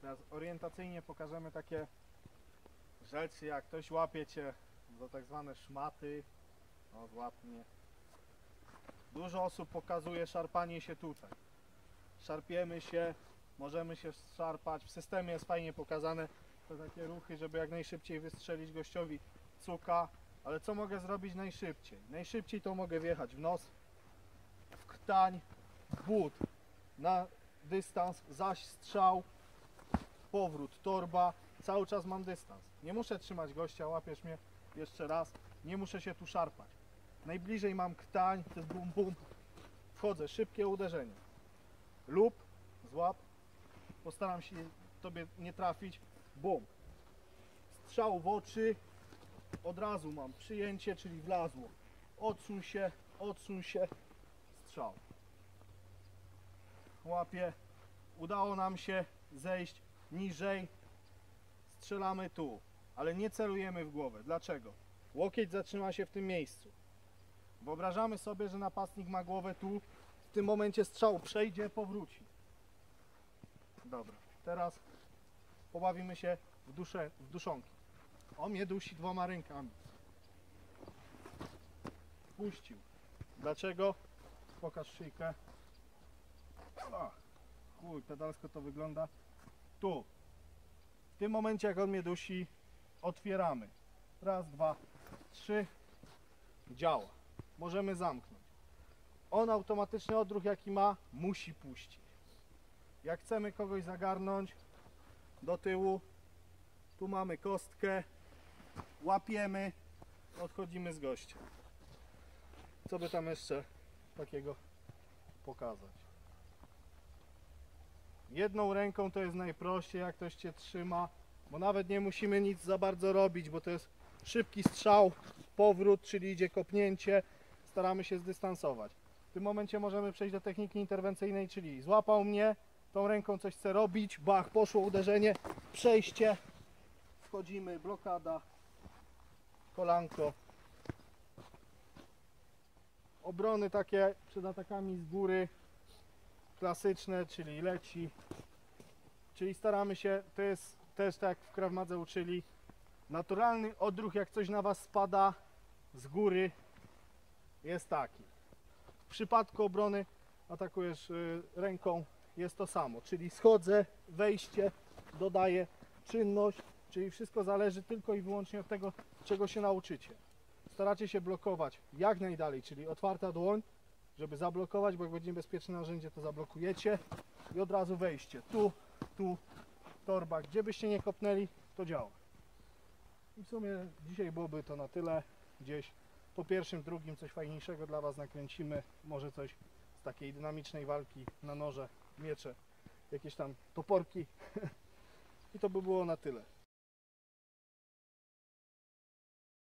Teraz orientacyjnie pokażemy takie rzeczy, jak ktoś łapie cię za tak zwane szmaty. No złapnie. Dużo osób pokazuje szarpanie się tutaj. Szarpiemy się, możemy się szarpać. W systemie jest fajnie pokazane te takie ruchy, żeby jak najszybciej wystrzelić gościowi cuka. Ale co mogę zrobić najszybciej? Najszybciej to mogę wjechać w nos, w krtań, w but, na dystans, zaś strzał, powrót, torba. Cały czas mam dystans. Nie muszę trzymać gościa, łapiesz mnie jeszcze raz. Nie muszę się tu szarpać. Najbliżej mam krtań, to jest bum bum. Wchodzę, szybkie uderzenie. Lub złap. Postaram się tobie nie trafić. Bum. Strzał w oczy. Od razu mam przyjęcie, czyli wlazło. Odsuń się, strzał. Łapie. Udało nam się zejść niżej. Strzelamy tu, ale nie celujemy w głowę. Dlaczego? Łokieć zatrzyma się w tym miejscu. Wyobrażamy sobie, że napastnik ma głowę tu. W tym momencie strzał przejdzie, powróci. Dobra, teraz pobawimy się w duszonki. O mnie dusi dwoma rękami. Puścił. Dlaczego? Pokaż szyjkę. Ach, chuj, pedalsko to wygląda. Tu. W tym momencie, jak on mnie dusi, otwieramy. Raz, dwa, trzy. Działa. Możemy zamknąć. On automatyczny odruch, jaki ma, musi puścić. Jak chcemy kogoś zagarnąć do tyłu, tu mamy kostkę. Łapiemy, odchodzimy z gościa. Co by tam jeszcze takiego pokazać? Jedną ręką to jest najprościej, jak ktoś cię trzyma, bo nawet nie musimy nic za bardzo robić, bo to jest szybki strzał, powrót, czyli idzie kopnięcie. Staramy się zdystansować. W tym momencie możemy przejść do techniki interwencyjnej, czyli złapał mnie, tą ręką coś chce robić, bach, poszło uderzenie, przejście, wchodzimy, blokada, kolanko. Obrony takie przed atakami z góry, klasyczne, czyli leci. Czyli staramy się, to jest też tak jak w Krav Madze uczyli, naturalny odruch, jak coś na was spada z góry, jest taki. W przypadku obrony atakujesz ręką, jest to samo, czyli schodzę, wejście, dodaję czynność, czyli wszystko zależy tylko i wyłącznie od tego, czego się nauczycie. Staracie się blokować jak najdalej, czyli otwarta dłoń, żeby zablokować, bo jak będzie niebezpieczne narzędzie, to zablokujecie i od razu wejście. Tu, tu, torba, gdzie byście nie kopnęli, to działa. I w sumie dzisiaj byłoby to na tyle. Gdzieś po pierwszym, drugim coś fajniejszego dla was nakręcimy. Może coś z takiej dynamicznej walki na noże, miecze, jakieś tam toporki. I to by było na tyle.